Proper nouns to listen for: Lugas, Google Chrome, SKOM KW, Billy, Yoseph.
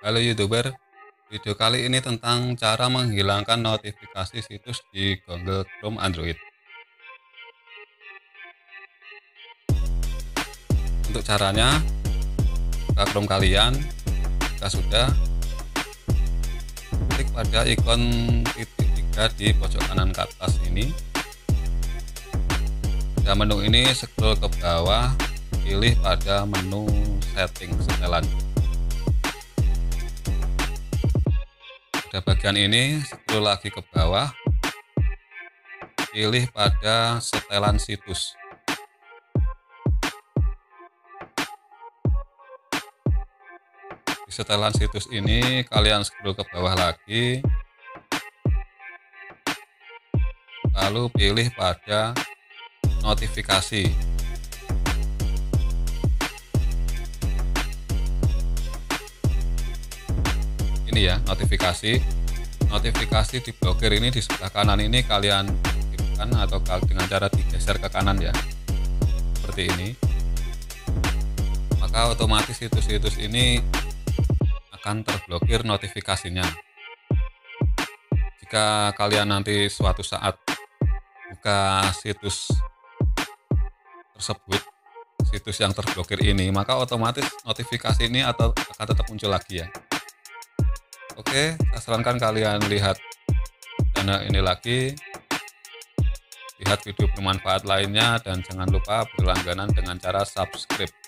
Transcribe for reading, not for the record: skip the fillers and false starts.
Halo YouTuber, video kali ini tentang cara menghilangkan notifikasi situs di Google Chrome Android. Untuk caranya, buka Chrome kalian. Jika sudah, klik pada ikon titik 3 di pojok kanan ke atas ini. Pada menu ini, scroll ke bawah, pilih pada menu setting setelan. Pada bagian ini, scroll lagi ke bawah, pilih pada setelan situs. Di setelan situs ini, kalian scroll ke bawah lagi, lalu pilih pada notifikasi. Ini ya, notifikasi di blokir ini di sebelah kanan ini kalian aktifkan atau dengan cara digeser ke kanan ya, seperti ini. Maka otomatis situs-situs ini akan terblokir notifikasinya. Jika kalian nanti suatu saat buka situs tersebut, situs yang terblokir ini, maka otomatis notifikasi ini akan tetap muncul lagi ya. Oke, saya sarankan kalian lihat channel ini lagi, lihat video bermanfaat lainnya, dan jangan lupa berlangganan dengan cara subscribe.